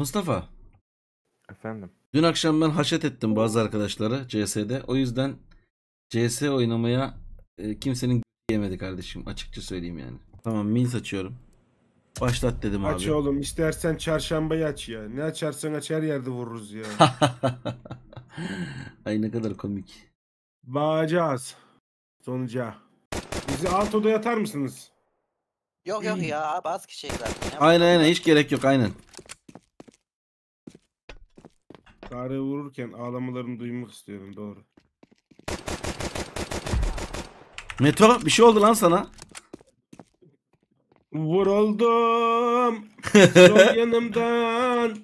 Mustafa. Efendim. Dün akşam ben haşet ettim bazı arkadaşları CS'de. O yüzden CS oynamaya kimsenin yemedi kardeşim. Açıkça söyleyeyim yani. Tamam, mil açıyorum. Başlat dedim abi. Aç oğlum, istersen çarşambayı aç ya. Ne açarsan aç, her yerde vururuz ya. Ay ne kadar komik. Bağacağız sonuca. Bizi alt odaya atar mısınız? Yok yok ya, bazı kişiye zaten. Aynen hiç gerek yok, aynen. Tarık'ı vururken ağlamalarını duymak istiyorum, doğru. Meto, bir şey oldu lan sana. Vuruldum. Sol yanımdan.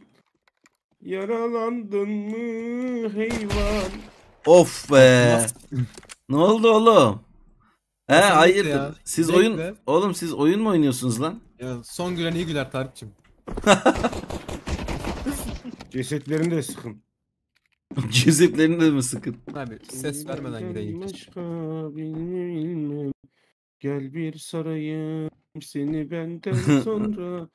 Yaralandın mı heyvan? Of be. Ne oldu oğlum? He hayırdır ya. Siz Bekle. Oyun oğlum, siz oyun mu oynuyorsunuz lan? Ya, son gülen iyi güler Tarık'cığım. Cesetlerini de sıkın. Cesetlerini de mi sıkın? Abi ses vermeden gideyim. Gel bir sarayım seni benden sonra.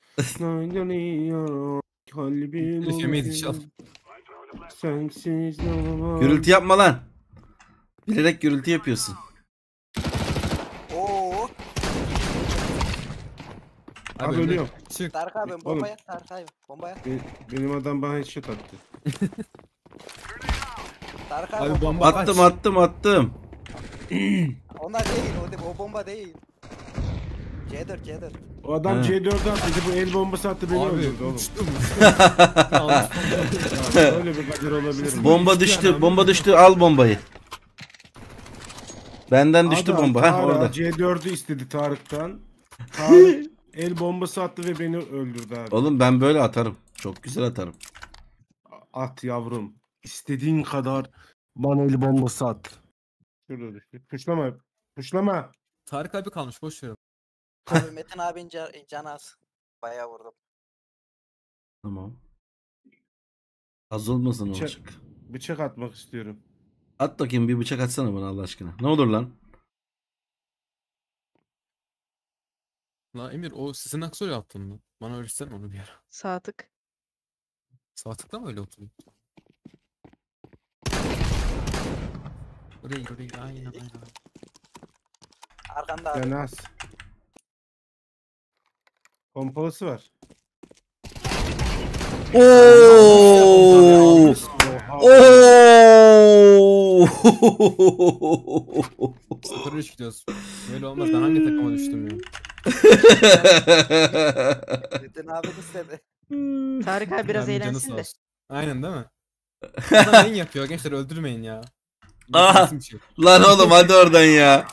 Gürültü yapma lan. Bilerek gürültü yapıyorsun. Abi ölüyorum. Tarık abi bombaya, Tarık abi bombaya. Benim adam bana hiç şut attı. Tarık abi bomba attım. Onlar değil, o bomba değil. C4. O adam ha. C4'ü attı, bu el bombası attı, beni öldürdü oğlum. Öyle bir kader olabilir. Bomba düştü, bomba düştü, al bombayı. Benden düştü adam, bomba ha orada. C4'ü istedi Tarık'tan. Tarık el bombası attı ve beni öldürdü abi. Oğlum ben böyle atarım. Çok güzel atarım. At yavrum. İstediğin kadar bana el bombası at. Şurada düştü. Puşlama. Puşlama. Tarık abi kalmış, boş ver. Abi Metin abinin canı az. Bayağı vurdum. Tamam. Az olmasın o bıçak. Bıçak atmak istiyorum. At bakayım, bir bıçak atsana bana Allah aşkına. Ne olur lan. La Emir, o sizin aksörü yaptın mı? Bana öğretsen onu bir ara. Sadık. Sadık'ta mı öyle oturuyor? Oraya aynen. Arkanda abi. Canaz. Pompalısı var. Ooo! Ooo! 0-3 gidiyoruz. Böyle olmaz. Ben hangi takıma düştüm ya? Metin abi istedi. Tarık abi biraz eğlensin de. Aynen değil mi? Adam neyin yapıyor gençler, öldürmeyin ya. Lan oğlum hadi oradan ya.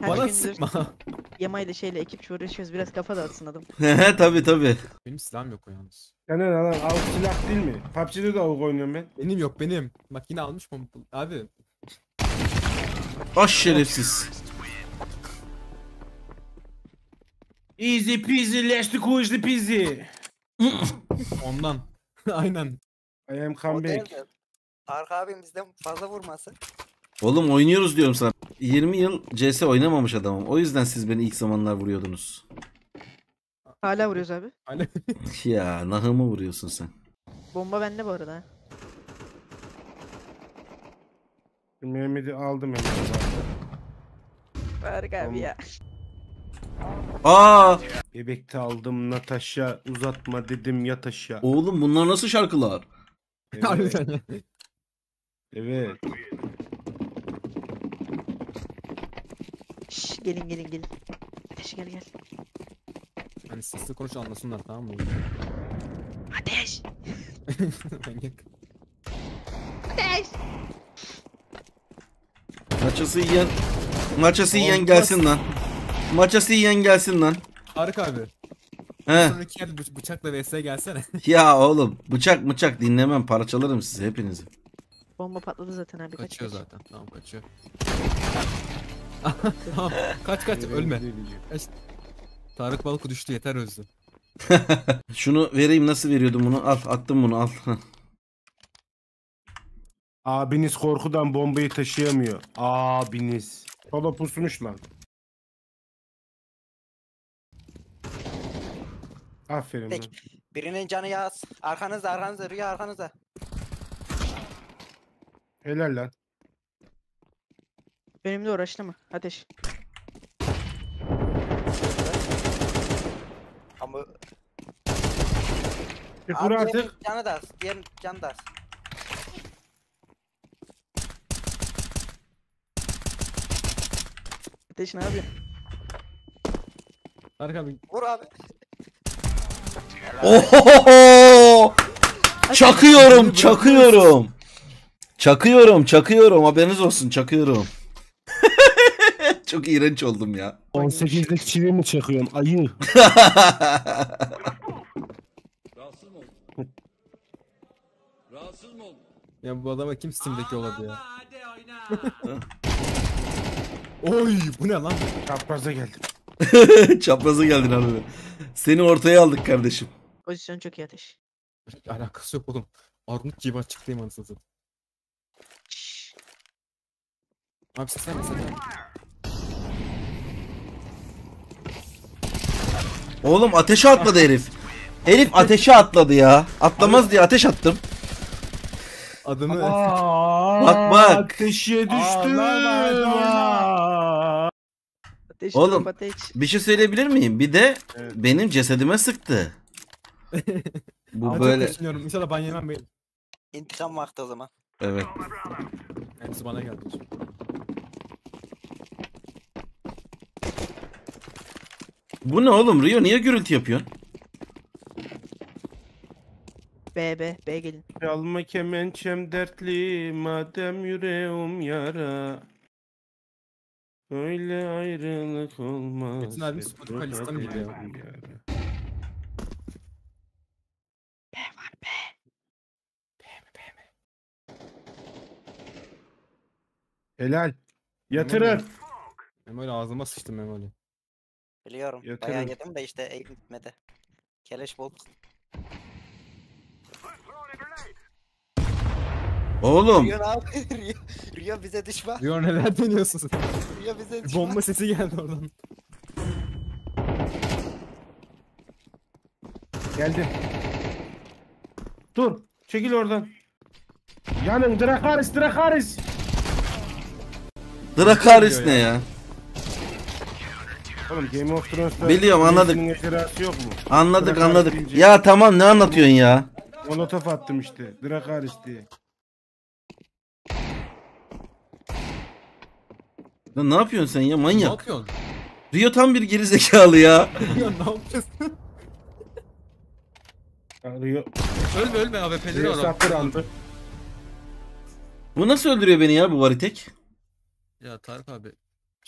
Bana sıkma. Yamayla şeyle ekipçi uğraşıyoruz, biraz kafa dağıtsın adam. Hehe tabi. Benim silahım yok o yalnız. Senden alan avuk silah değil mi? PUBG'de de avuk oynuyorum ben. Benim yok benim. Bak yine almış mı abi? Aş şerefsiz. Easy peasy, leşli kuşlu peasy. Ondan. Aynen. I am comeback. Tarık abim bizden fazla vurmasın. Oğlum oynuyoruz diyorum sana. 20 yıl CS oynamamış adamım. O yüzden siz beni ilk zamanlar vuruyordunuz. Hala vuruyoruz abi. Ya nahımı vuruyorsun sen. Bomba bende bu arada. Mehmet'i aldım. Tarık abi ya. Aa! Bebekte aldım Natasha, uzatma dedim yataşa. Oğlum bunlar nasıl şarkılar? Evet. Evet. Şş, gelin. Ateş gel. Hani sesli konuş, anlasınlar tamam mı? Ateş. Ateş. Maçası yiyen gelsin lan. Maçası yiyen gelsin lan. Tarık abi. He. Sonraki yerde bıçakla vs gelsene. Ya oğlum bıçak dinlemem, parçalarım sizi hepinizi. Bomba patladı zaten abi. Kaçıyor zaten. Tamam kaçıyor. Tamam kaç ölme. Tarık balık düştü, yeter özlü. Şunu vereyim, nasıl veriyordum bunu, al attım bunu al. Abiniz korkudan bombayı taşıyamıyor. Abiniz. Sola pusmuş lan. Aferin. Birinin canı yaz. Arkanızda. Rüya arkanızda. Helal lan. Benimle uğraştı mı? Ateş. Ama... Çıkır artık. Canı da az. Diğerinin canı da az. Ateş ne yapıyorsun? Arkamın. Vur abi. Ohohoho! Çakıyorum. Haberiniz olsun, çakıyorum. Çok iğrenç oldum ya. 18'de çivi mi çakıyorsun? Ayı. Rahatsız mı oldun? Ya bu adama kim Steam'deki oladı ya? Oy, bu ne lan? Çapraza geldim. Çapraza geldin abi. Seni ortaya aldık kardeşim. Pozisyon çok iyi ateş. Alakası yok oğlum. Armut gibi açıklayayım anasını satayım. Abi seslenme. Oğlum ateşe atladı herif. Herif ateşe atladı ya. Atlamaz diye ateş attım. Adını... Aa, bak. Ateşe düştüm. Oğlum bir şey söyleyebilir miyim? Bir de evet. Benim cesedime sıktı. Bu abi böyle. İnşallah ben yemem benim. İntikam vakti o zaman. Evet. Hepsi bana geldi. Bu ne oğlum? Rio niye gürültü yapıyorsun? B gelin. Çalma kemençem dertli madem yüreğim yara. Öyle ayrılık olmaz. Metin abi Spotify listem gidiyor. B var B. B mi? Helal. Yatırın. Memoli ağzıma sıçtım Memoli. Biliyorum. Yatırın. Bayağı yedim de işte eğil gitmedi. Keleş bol. Oğlum. Rio bize düşman. Rio neler deniyorsun? Rio bize düşman. Bomba sesi geldi oradan. Geldi. Dur. Çekil oradan. Yanın Drakaris. Drakaris ne ya? Oğlum Game of Thrones'ta. Biliyorum, anladık. Yok mu? Anladık. Deyince... Ya tamam, ne anlatıyorsun ya? Molotof attım işte. Drakaris diye. Lan ne yapıyorsun sen ya manyak? Ne yapıyorsun? Rio tam bir gerizekalı ya. Ya ne yapıyorsun? Rio. Ölme AWP'leri aldı. Bu nasıl öldürüyor beni ya bu varitek? Ya Tarık abi.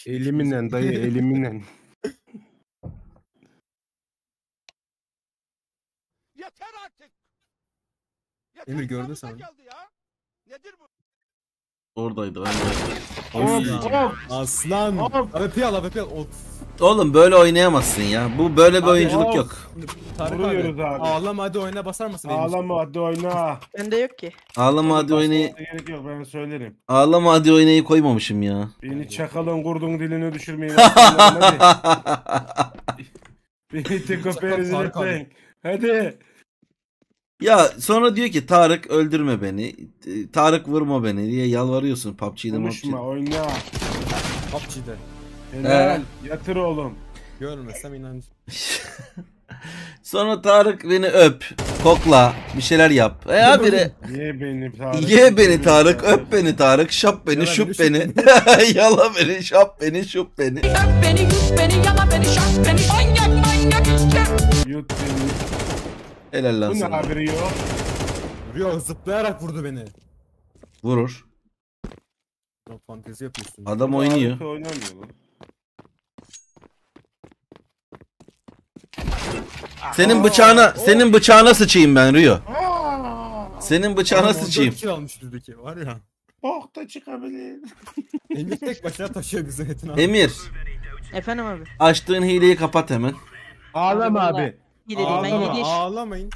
Eliminen dayı eliminen. Yeter artık. Emir gördün sen. Nedir bu? Oradaydı. Aslan. AWP al. Oğlum böyle oynayamazsın ya. Bu böyle bir oyunculuk yok. Tarık abi. Ağlama hadi oyna basar mısın? Ağlama hadi oyna. Bende yok ki. Ağlama hadi oynayı. Gerek yok, ben söylerim. Ağlama hadi oynayı koymamışım ya. Beni çakalın kurdun dilini düşürmeyi. Beni tekoperizi etmeyin. Hadi. Ya sonra diyor ki Tarık öldürme beni, Tarık vurma beni diye yalvarıyorsun PUBG'de. Konuşma, oyna. PUBG'de. Helal, yatır oğlum. Görmesem inanırım. Sonra Tarık beni öp, kokla, bir şeyler yap. Habire. Ye beni Tarık, öp beni Tarık, şap beni, şup beni. Yala beni, şap beni, şup beni. Öp beni, yut beni, yala beni, şap beni. Manyak işte. Yut beni. Helal lan sana. Bu ne abi Rio? Rio zıplayarak vurdu beni. Vurur. Fantezi yapıyorsun. Adam oynuyor. Senin bıçağına sıçayım ben Rio. Senin bıçağına sıçayım. 14 kill almış düzdeki var ya. Oh da çıkabilir. Emir tek başına taşıyor bizi Metin abi. Emir. Efendim abi. Açtığın hileyi kapat hemen. Ağlama abi. Ağlamayın.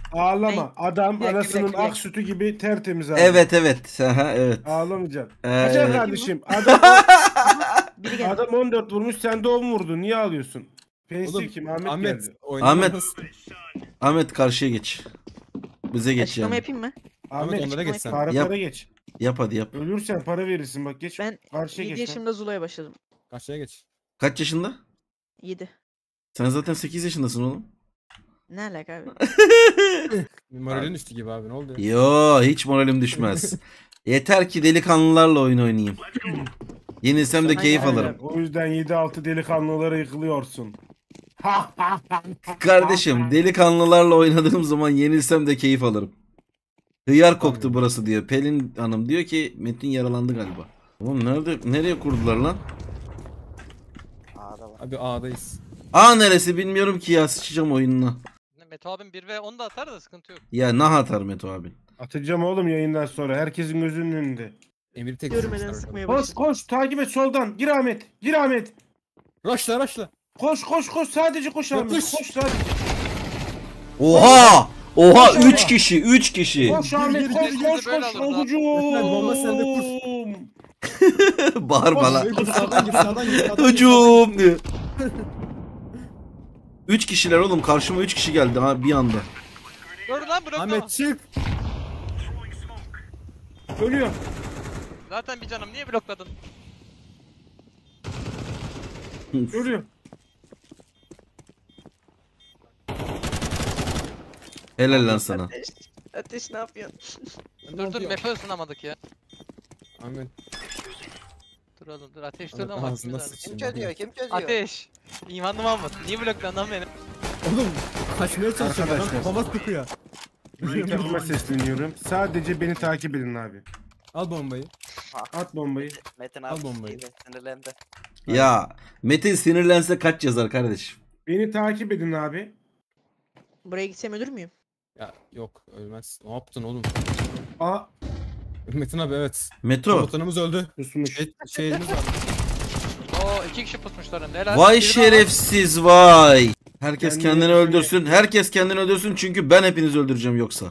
Adam anasının ak sütü gibi tertemiz abi. Evet. Aha, evet. Ağlamayacak. Kaçar kardeşim. Adam 14 vurmuş, sen de 10 vurdun. Niye ağlıyorsun? Pensi kim? Ahmet geldi. Ahmet. Ahmet karşıya geç. Bize geç. Açıklama yani. Yapayım mı? Ahmet onlara geç sen. Para geç. Yap hadi yap. Ölürsen para verirsin bak geç. Ben karşıya 7 yaşımda Zula'ya başladım. Karşıya geç. Kaç yaşında? 7. Sen zaten 8 yaşındasın oğlum. Ne alaka abi? Moralin düştü gibi abi ne oldu? Yo hiç moralim düşmez. Yeter ki delikanlılarla oyun oynayayım. Yenilsem de keyif alırım. O yüzden 7-6 delikanlılara yıkılıyorsun. Kardeşim delikanlılarla oynadığım zaman yenilsem de keyif alırım. Hıyar koktu burası diyor. Pelin Hanım diyor ki Metin yaralandı galiba. Oğlum nerede? Nereye kurdular lan? A'da var. Abi A'dayız. A neresi bilmiyorum ki ya, sıçacağım oyununa. Meto abim 1 ve 10 da atar da sıkıntı yok. Ya ne atar Meto abim? Atacağım oğlum yayından sonra. Herkesin gözünün önünde. Emir tek sıkmaya koş koş takip et soldan. Gir Ahmet. Gir Ahmet. Raşla raşla. Koş koş koş sadece koş Ahmet. Koş sadece. Oha! Oha 3 kişi 3 kişi. Koş Ahmet koş koş koş. Hücum. Bağırma lan. Hücum diyor. 3 kişiler oğlum karşıma 3 kişi geldi ha bir anda. Dur lan bırak Ahmet çık. Ölüyor. Zaten bir canım niye blokladın? Ölüyor. Helal lan sana. Ateş ne yapıyorsun? Dur map'e ısınamadık ya. Amin. Duralım dur ateş dur lan bak. Kim çözüyor kim çözüyor? Ateş. İmanlı Mahmut niye blokladın lan beni? Oğlum kaçmaya çalışıyor lan kafama tıkıyor. Kendime sesleniyorum. Sadece beni takip edin abi. Al bombayı. At bombayı. Metin abi al bombayı. Sinirlendi. Ya Metin sinirlense kaç yazar kardeşim? Beni takip edin abi. Buraya gitsem ölür müyüm? Ya yok ölmez. Ne yaptın oğlum? Aa. Metin abi evet. Metro. Komutanımız öldü. Pusmuş. Şeyimiz var. Oo 2 kişi pusmuşlar önde. Vay şerefsiz vay. Herkes kendini öldürsün. Herkes kendini öldürsün çünkü ben hepinizi öldüreceğim yoksa.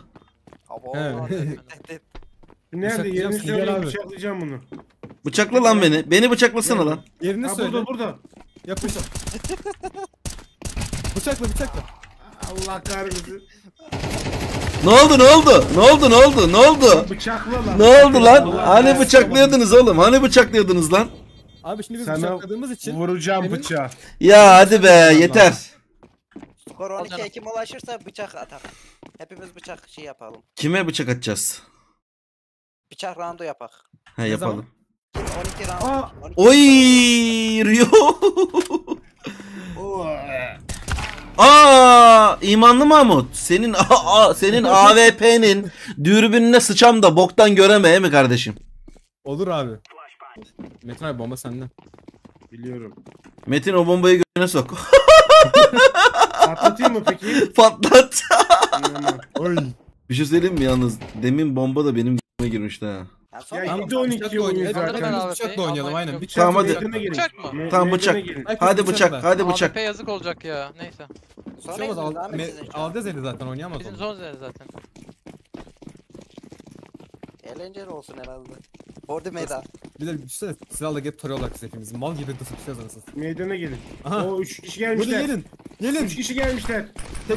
Abo. Nerede yerini söyleyeyim bıçaklayacağım bunu. Bıçakla lan beni. Beni bıçaklasana lan. Yerini söyle. Burada burada. Yapış. Bıçakla bıçakla. Allah kahretsin. Ne oldu ne oldu? Ne oldu ne oldu? Ne oldu? Bıçakla lan. Ne oldu lan? Allah hani bıçaklıyordunuz oğlum? Hani bıçaklıyordunuz lan? Abi şimdi biz bıçakladığımız için vuracağım bıçağı. Ya hadi be yeter. Skor 12'ye kim ulaşırsa bıçak atar. Hepimiz bıçak şey yapalım. Kime bıçak atacağız? Bıçak roundu yapak. He yapalım. 12 round. Oy! Rio. Aa, imanlı Mahmut. Senin senin AWP'nin dürbününe sıçam da boktan göremeye mi kardeşim? Olur abi. Metin abi bomba senden. Biliyorum. Metin o bombayı göğüne sok. Patlatayım mı peki? Patlat. Bir şey söyleyeyim mi yalnız? Demin bomba da benim g***me girmişti ha. Ya 7-12 oynuyor zaten. Bıçakla oynayalım aynen. Tamam hadi. Tamam bıçak. Hadi bıçak. Hadi bıçak. AWP yazık olacak ya. Neyse. Aldı zeli zaten oynayamaz. Bizim zon zeli zaten. Eğlenceli olsun herhalde. Orada meydan. Bir de işte silahla gelip tarıyorlar siz hepimiz. Mal gibi dıfıkacağız anasını. Meydana gelin. Aha. O 3 kişi gelmişler. Gelin. Gelin. 3 kişi gelmişler.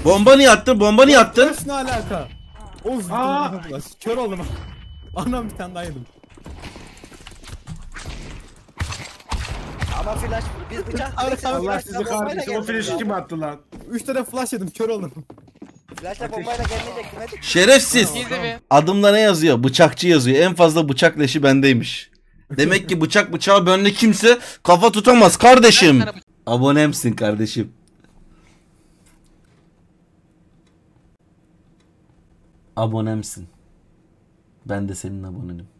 Bomba niye attın? Bomba niye attın? Ne alaka? Of. Kör oldum. Anam bir tane daha yedim. Ama flash biz bıçak. Allah sizi kahretsin. O flash'ı kim attı lan? 3 tane flash yedim kör oldum. Flash'la bombayla gelmeyecek. Şerefsiz. Adımda ne yazıyor? Bıçakçı yazıyor. En fazla bıçak leşi bendeymiş. Demek ki bıçak bıçağı bende kimse kafa tutamaz kardeşim. Abonemsin kardeşim. Abonemsin. Ben de senin abonenim.